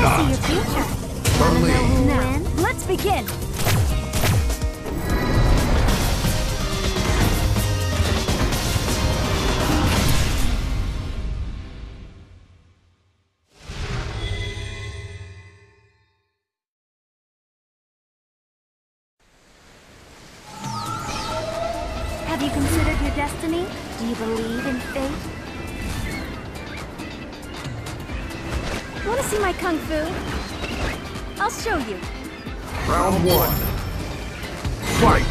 to see your future. Believe. Let's begin. Have you considered your destiny? Do you believe in fate? Want to see my kung fu? I'll show you. Round one. Fight!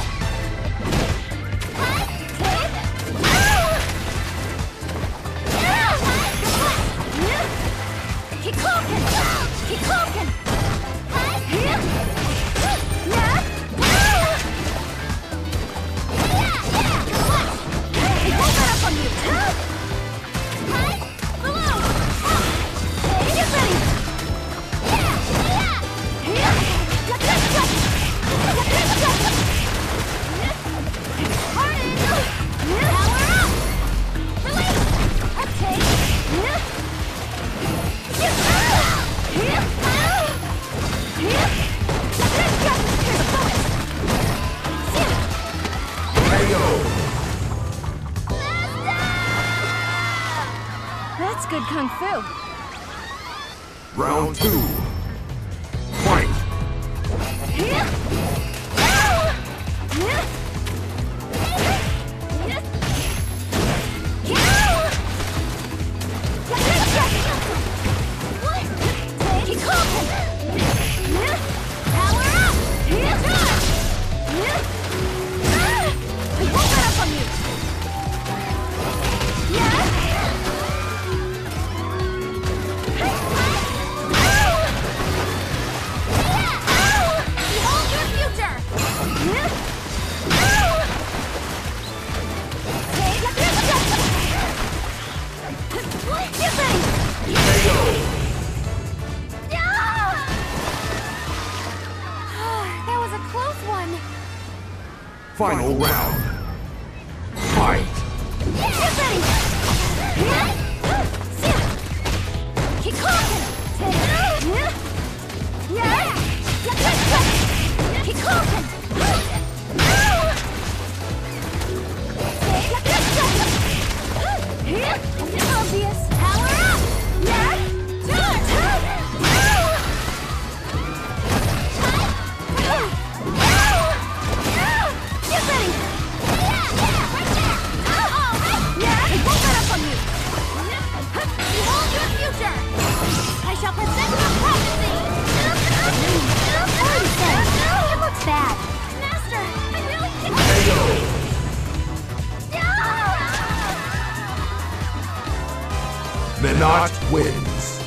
That's good kung fu. Round two. Fight! Final round. Fight! Obvious. Power up! Menat wins.